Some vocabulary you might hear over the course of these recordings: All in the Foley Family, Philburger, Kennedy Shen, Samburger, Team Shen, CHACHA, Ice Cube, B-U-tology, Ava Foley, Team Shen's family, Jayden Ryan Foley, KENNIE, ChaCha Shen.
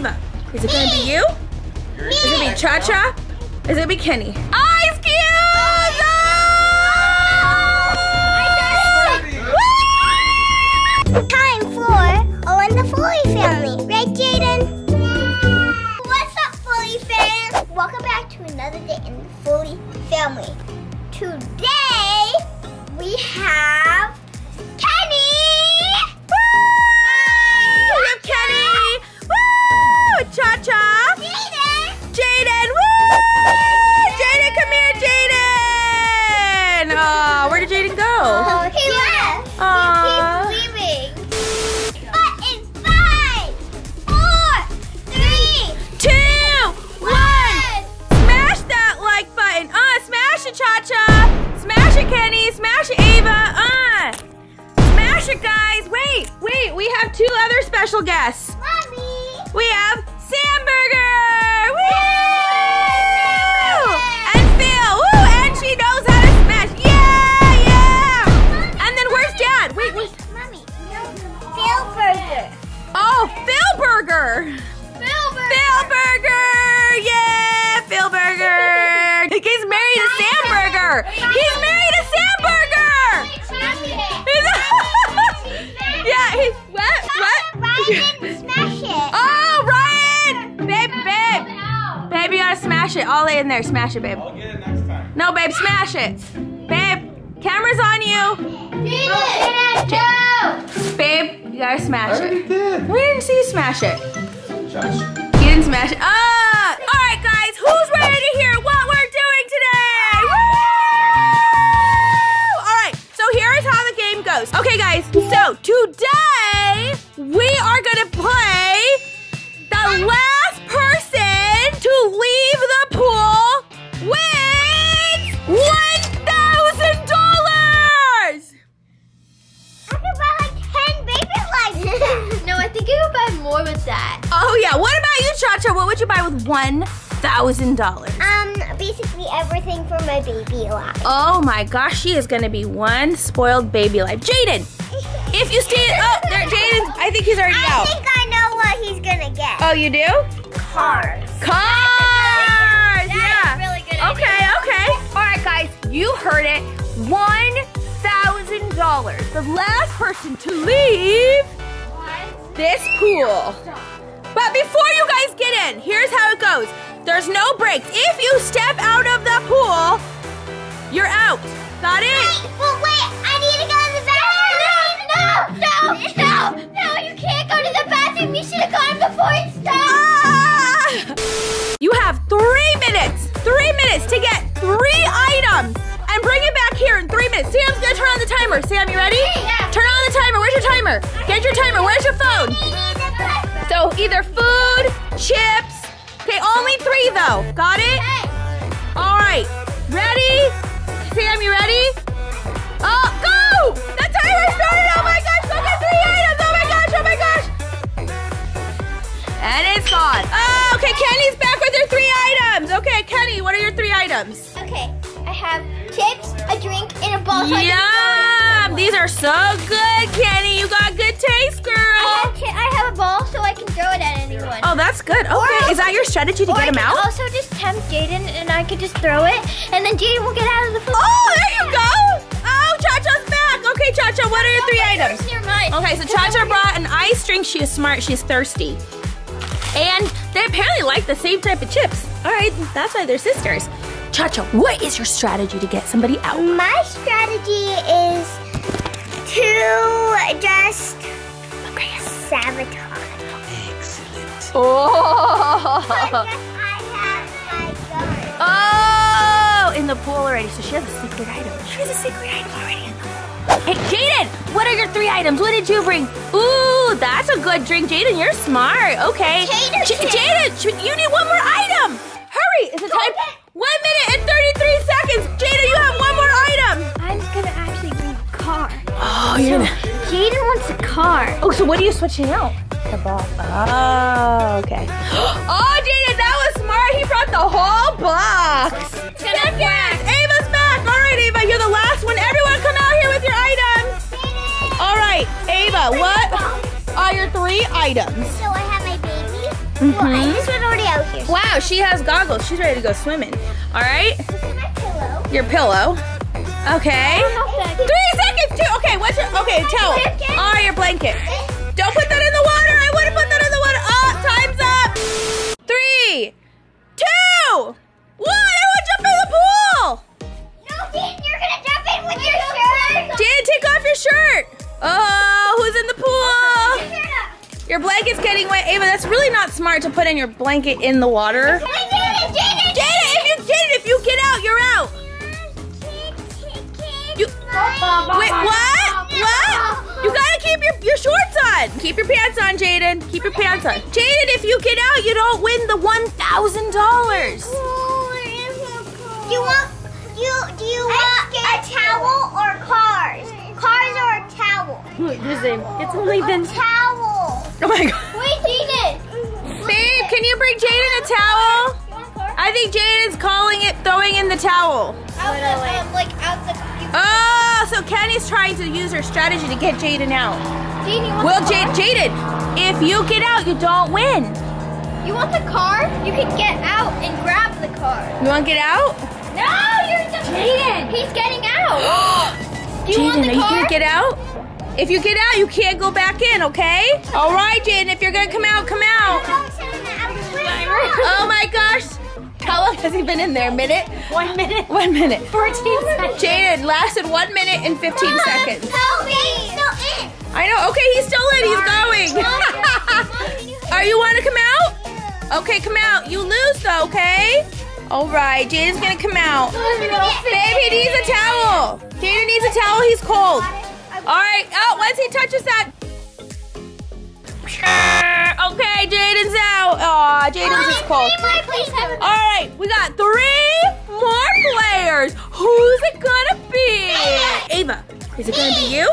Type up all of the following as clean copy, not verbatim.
Eva. Is it gonna be you? Is it gonna be Cha-Cha? Is it gonna be KENNIE? Ice Cube! No! Time for All in the Foley Family. Right, Jayden? Yeah. What's up, Foley fans? Welcome back to another day in the Foley Family. Today, we have KENNIE! Woo! We have KENNIE! Woo! Cha-Cha! Jayden! Jayden! Woo! Jayden, come here, Jayden! Aw, where did Jayden go? He left. Aww. He keeps leaving. But in 5, 4, 3, 2, 1! Smash that like button! Smash it, Cha-Cha! Smash it, KENNIE! Smash it, Eva! Smash it, guys! Wait, wait, we have 2 other special guests. Mommy! We have Samburger! Woo! Samburger! And Phil! Woo! And she knows how to smash! Yeah! Yeah! Mommy, and then where's Dad? Mommy, wait, wait. Mommy, no, Philburger! Oh, Philburger! Philburger! Philburger! Yeah! Philburger! He's married to Samburger! He's married to Samburger! Yeah, he's... What? What? Ryan, smash it! Oh, Ryan! Babe, babe! Babe, you gotta smash it. All in there. Smash it, babe. I'll get it next time. No, babe, smash it. Babe, camera's on you. Did it! Babe, you gotta smash it. I already did. We didn't see you smash it. You didn't smash it. Ah! All right, guys, who's ready to hear what we're doing today? Woo! All right, so here is how the game goes. Okay, guys, so today we are gonna play the last person to leave the pool wins $1,000! I could buy like 10 baby lights. No, I think you could buy more with that. Oh yeah, what about you, Cha-Cha? What would you buy with $1,000? Basically everything for my baby life. Oh my gosh, she is gonna be one spoiled baby life. Jayden, if you stay, oh, there, Jayden, I think he's already out. I think I know what he's gonna get. Oh, you do? Cars. Cars, yeah. That is really good. Okay, okay. All right, guys, you heard it. $1,000. The last person to leave this pool. But before you guys get in, here's how it goes. There's no breaks. If you step out of the pool, you're out. Got it? Wait, but wait, I need to go to the bathroom. No, you can't go to the bathroom. You should have gone before it started. You have 3 minutes to get 3 items and bring it back here in 3 minutes. Sam's gonna turn on the timer. Sam, you ready? Yeah. Turn on the timer. Where's your timer? Get your timer. Where's your phone? So either food, chips, okay, only 3 though. Got it? Okay. All right. Ready? Sam, you ready? Oh, go! The timer started! Oh my gosh! Look at 3 items! Oh my gosh! Oh my gosh! And it's gone. Oh, okay. KENNIE's back with her 3 items. Okay, KENNIE, what are your 3 items? Okay, I have chips, a drink, and a ball. Yum! These are so good, KENNIE. You got good taste, girl. I have a ball, so I can throw it at anyone. Oh, that's good. Okay, is that your strategy to get him out? Also, just tempt Jayden, and I could just throw it, and then Jayden will get out of the pool. Oh, there you go. Oh, Cha-Cha's back. Okay, Cha-Cha, what are your 3 items? Okay, so Cha-Cha brought an ice drink. She is smart. She's thirsty. And they apparently like the same type of chips. All right, that's why they're sisters. Cha-Cha, what is your strategy to get somebody out? My strategy is to just... sabotage. Excellent. Oh! I have my gun. Oh! In the pool already, so she has a secret item. She has a secret item already in the pool. Hey, Jayden, what are your 3 items? What did you bring? Ooh, that's a good drink. Jayden, you're smart. Okay. Jayden, you need one more item. Hurry, is it time? 1 minute and 33 seconds. Jayden, you have one more item. I'm gonna actually bring a car. Oh, you're gonna... Jayden wants a car. Oh, so what are you switching out? The ball. Oh, okay. Oh, Jayden, that was smart. He brought the whole box. It's gonna work. Ava's back. All right, Ava, you're the last one. Everyone come out here with your items. All right, Ava, what are your 3 items? So I have my baby. Well, I just went already out here. Wow, she has goggles. She's ready to go swimming. All right. This is my pillow. Your pillow. Okay. 3 seconds. Two. Okay. What's your? Okay. Towel. Oh, your blanket. Don't put that in the water. I wouldn't put that in the water. Oh, time's up. 3, 2, 1. I want to jump in the pool. No, Dan, you're gonna jump in with your shirt. Dan, take off your shirt. Oh, who's in the pool? Your blanket's getting wet. Ava, that's really not smart to put in your blanket in the water. I did it, Jayden! Jayden, if you get out, you're out. You, wait, what? What? You gotta keep your shorts on. Keep your pants on, Jayden. Keep your pants on. Jayden, if you get out, you don't win the $1,000. Do you want a towel or cars? Cars or a towel? It's only been towel. Oh my god. Wait, Jayden! Babe, can you bring Jayden a towel? I think Jayden's throwing in the towel. Oh, so Kenny's trying to use her strategy to get Jayden out. Well, Jayden, if you get out, you don't win. You want the car? You can get out and grab the car. You want to get out? No, you're the Jayden. He's getting out. Jayden, are you going to get out? If you get out, you can't go back in, okay? All right, Jayden, if you're gonna come out, come out. Oh my gosh. How long has he been in there, a minute? 1 minute. 1 minute. 14 seconds. Jayden lasted 1 minute and 15 seconds. He's still in. I know, okay, he's still in, he's going. Are you wanna come out? Okay, come out. You lose though, okay? All right, Jayden's gonna come out. Baby needs a towel. Jayden needs a towel, he's cold. All right, oh, once he touches that. Okay, Jayden's out. Aw, Jayden's just cold. All right, we got 3 more players. Who's it gonna be? Ava, is it gonna be you?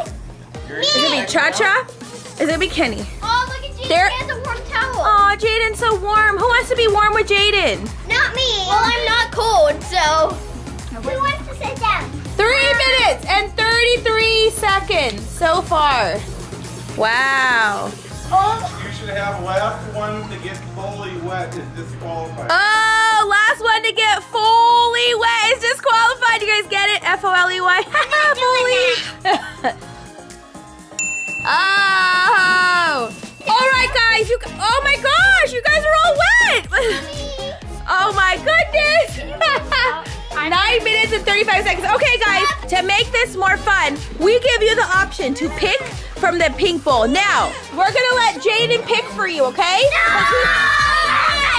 Is it gonna be Cha-Cha? Is it gonna be KENNIE? Oh, look at Jayden, he has a warm towel. Aw, Jayden's so warm. Who wants to be warm with Jayden? Not me. Well, I'm not cold, so. Who wants to sit down? 3 minutes and 33 seconds so far. Wow. You should have last one to get fully wet is disqualified. Oh, last one to get fully wet is disqualified. You guys get it? F-O-L-E-Y. Foley. Oh. All right, guys. Oh, my gosh. You guys are all wet. Oh, my goodness. 9 minutes and 35 seconds. Okay, guys, to make this more fun, we give you the option to pick from the pink bowl. Now, we're gonna let Jayden pick for you, okay? No!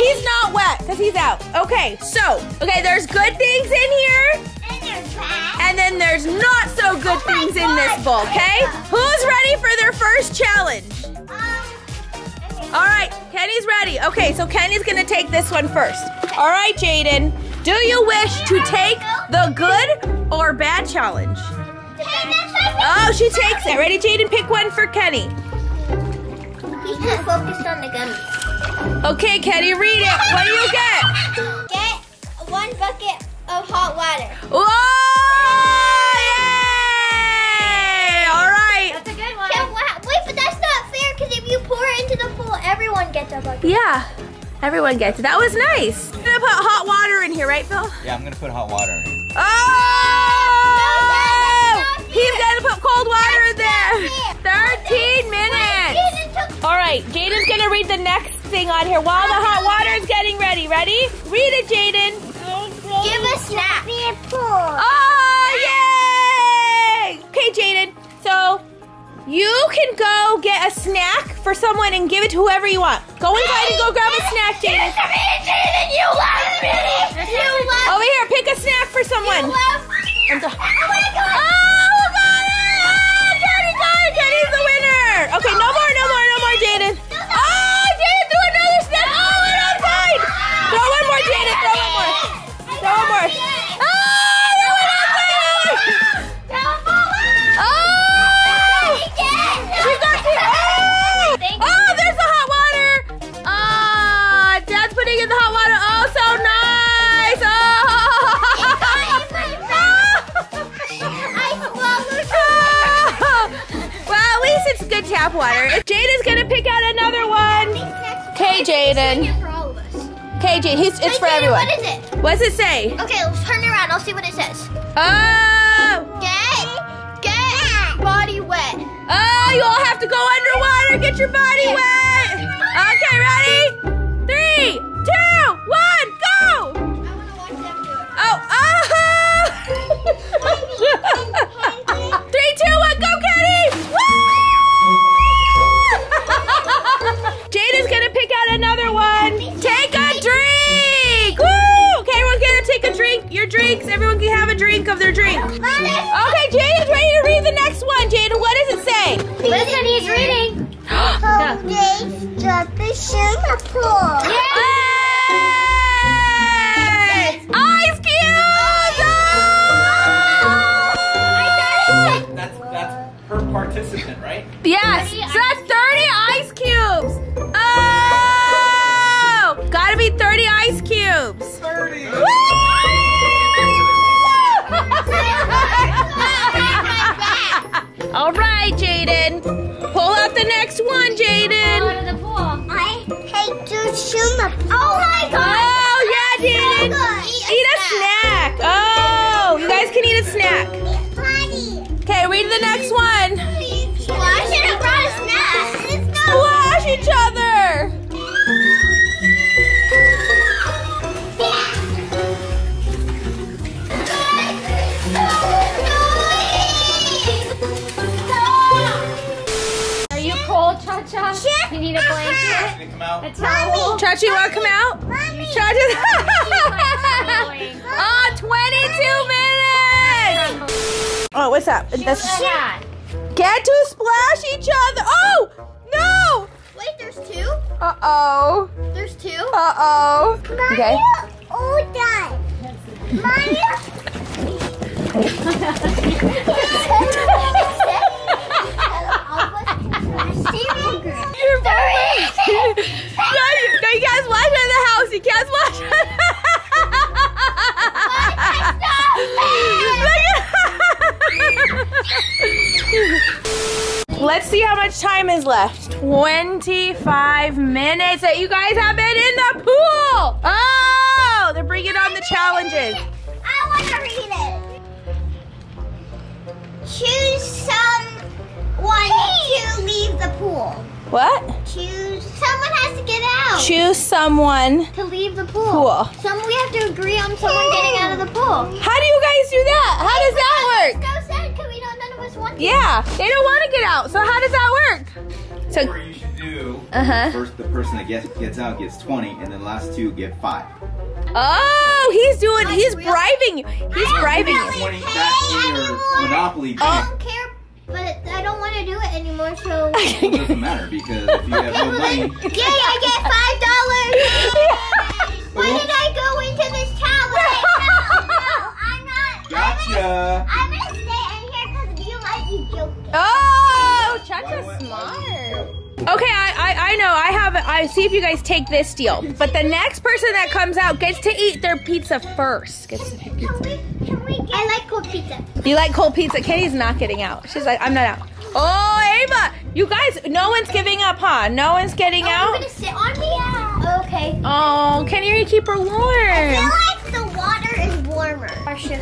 He's not wet, because he's out. Okay, so, there's good things in here. And there's bad. And then there's not so good things in this bowl, okay? Who's ready for their first challenge? All right, KENNIE's ready. Okay, so KENNIE's gonna take this one first. All right, Jayden. Do you wish to take the good or bad challenge? Oh, she takes it. Ready, Jayden? Pick one for KENNIE. He's too focused on the gummies. Okay, KENNIE, read it. What do you get? Get 1 bucket of hot water. Whoa! Yay! All right. That's a good one. Yeah, wow. Wait, but that's not fair because if you pour it into the pool, everyone gets a bucket. Yeah. Everyone gets it. That was nice. You're gonna put hot water in here, right, Phil? Yeah, I'm gonna put hot water in here. Oh! He's gonna put cold water in there. 13 minutes. All right, Jayden's gonna read the next thing on here while the hot water is getting ready. Ready? Read it, Jayden. Give a snack. Oh, yay! Okay, Jayden, so you can go get a snack for someone and give it to whoever you want. Go inside and go grab a snack, Jayden. You love me. Over here, pick a snack for someone. Oh, got it! Jayden got it! Jayden's the winner. Okay, no more, Jayden. Oh, Jayden threw another snack. Oh, and I'm fine. Throw one more, Jayden. Throw one more. Tap water. Jayden's gonna pick out another one. Okay, Jayden. Okay, Jayden, it's for everyone. What is it? What does it say? Okay, let's turn around. I'll see what it says. Oh! Get body wet. Oh, you all have to go underwater. Get your body wet. Okay, ready? 3, 2, 1, go! I want to watch them do it. Oh! 3, 2, 1, go, Kennie! Woo! Jayden's gonna pick out another one. Take a drink! Woo! Okay, everyone's gonna take a drink. Your drinks. Everyone can have a drink of their drink. Okay, Jayden's ready to read the next one. Jayden, what does it say? Listen, he's reading. Jayden dropped the shoe in the pool. Yes! Ice Cube! Oh! That's per participant, right? Yes, so that's 30 ice cubes. Oh! Gotta be 30 ice cubes. 30! Woo! All right, Jayden. Pull out the next one, Jayden. Out of the pool. I hate to shoot the pool. Oh my God! Oh yeah, Jayden. Eat a snack. Oh, you guys can eat a snack. Okay, read the next one. I should have brought a snack. Splash each other. CHACHA, you need a blanket, a towel. CHACHA, you want to come out? Mommy. CHACHA's oh, 22 minutes. Oh, what's up? Get to splash each other. Oh, no. Wait, there's two? Uh-oh. There's two? Uh-oh. Okay. Mommy, all done. Mommy. No, you can't splash out of the house. You can't splash out of the house. Let's see how much time is left. 25 minutes that you guys have been in the pool. Oh, they're bringing on the challenges. I want to read it. Choose someone to leave the pool. What? Choose. Someone has to get out. Choose someone. To leave the pool. We have to agree on someone getting out of the pool. How do you guys do that? How does that work? It's so sad because we don't, none of us want to. Yeah, they don't want to get out. So how does that work? So, or you should do first the person that gets out gets 20 and then the last two get 5. Oh, he's bribing you. He's bribing you. Monopoly. I don't care. But I don't want to do it anymore, so... It doesn't matter, because if you have no money... Yay, I get $5! Why did I go into this challenge? No, I'm not... Gotcha! I'm going to stay in here because you might be joking. Oh, CHACHA's smart. Okay, I know, I see if you guys take this deal. But the next person that comes out gets to eat their pizza first. I like cold pizza. You like cold pizza? Kenny's not getting out. She's like, I'm not out. Oh, Ava! You guys, no one's giving up, huh? No one's getting out? You're gonna sit on me? Yeah. Okay. Oh, Kennie, you keep her warm. I feel like the water is warmer.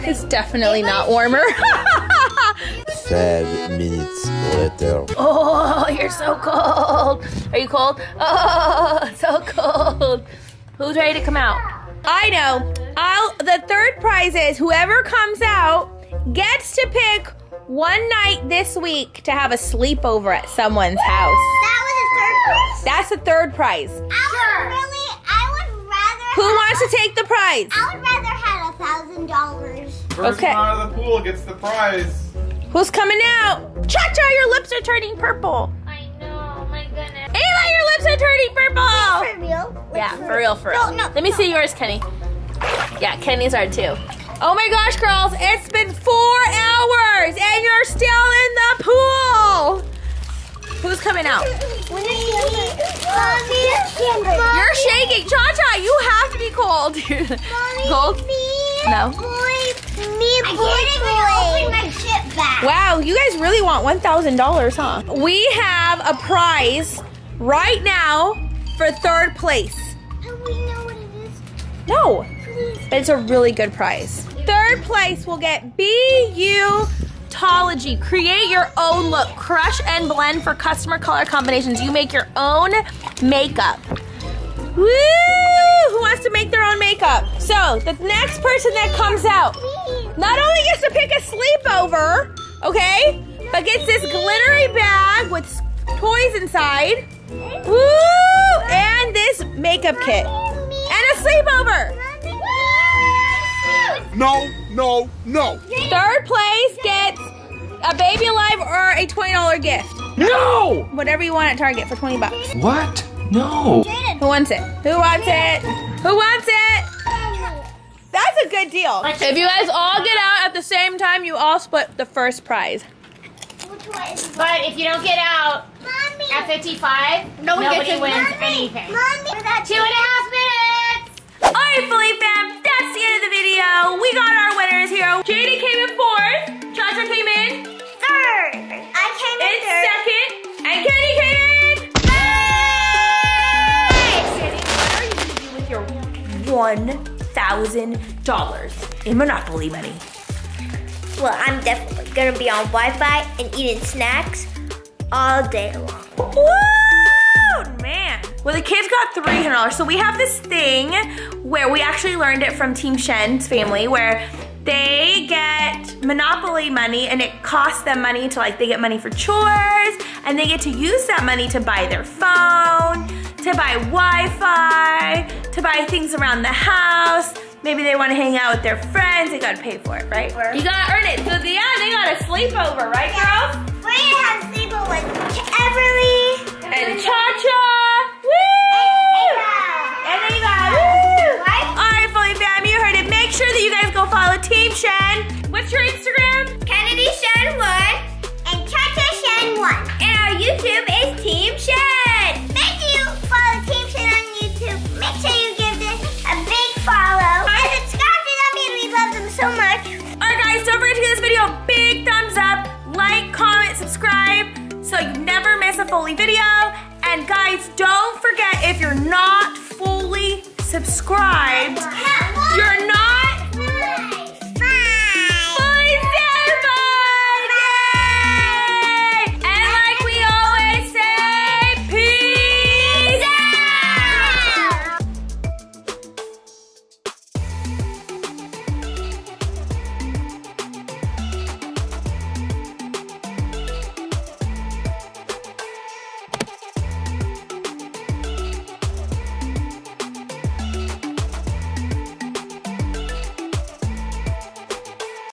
It's definitely not warmer. 5 minutes later. Oh, you're so cold. Are you cold? Oh, so cold. Who's ready to come out? I know. The third prize is whoever comes out gets to pick one night this week to have a sleepover at someone's house. That was the third prize? That's the third prize. I would rather. Who wants to take the prize? I would rather have $1,000. First one out of the pool gets the prize. Who's coming out? CHACHA, your lips are turning purple. I know, my goodness. Ava, your lips are turning purple. Wait, for real? Yeah, for real, for real. No, no, let me see yours, Kennie. Yeah, Kenny's are too. Oh my gosh, girls, it's been 4 hours and you're still in the pool. Who's coming out? Mommy. You're shaking. CHACHA, you have to be cold. Mommy, cold? No. I can't even open my shit back. Wow, you guys really want $1,000, huh? We have a prize right now for third place. How do we know what it is? No, please. But it's a really good prize. Third place will get B-U-tology. Create your own look. Crush and blend for customer color combinations. You make your own makeup. Woo! Who wants to make their own makeup? So, the next person that comes out not only gets to pick a sleepover, okay, but gets this glittery bag with toys inside. Woo! And this makeup kit. And a sleepover. No, no, no. Third place gets a Baby Alive or a $20 gift. No! Whatever you want at Target for 20 bucks. What? No. Who wants it? Who wants it? Who wants it? That's a good deal. If you guys all get out at the same time, you all split the first prize. But if you don't get out at 55, nobody wins anything. 2.5 minutes. All right, Foley fam, that's the end of the video. We got our winners here. Jayden came in fourth. ChaCha came in third. I came in second. And KENNIE came in. $1,000 in Monopoly money. Well, I'm definitely gonna be on Wi-Fi and eating snacks all day long. Woo, man. Well, the kids got $300, so we have this thing where we actually learned it from Team Shen's family, where they get Monopoly money and it costs them money to, like, they get money for chores and they get to use that money to buy their phone, to buy Wi-Fi, to buy things around the house. Maybe they want to hang out with their friends. They gotta pay for it, right? You gotta earn it. So at the end, they got a sleepover, right, girls? We're gonna have a sleepover with Everly and ChaCha. Woo! And Ava. Woo! All right, Foley fam, you heard it. Make sure that you guys go follow Team Shen. What's your Instagram? Kennedy Shen 1 and ChaCha Shen 1. And our YouTube is Team Shen. Make sure you follow Team Shen on YouTube. Make sure you give them a big follow. And subscribe to them, and we love them so much. All right, guys, don't forget to give this video a big thumbs up. Like, comment, subscribe, so you never miss a Foley video. And guys, don't forget, if you're not fully subscribed,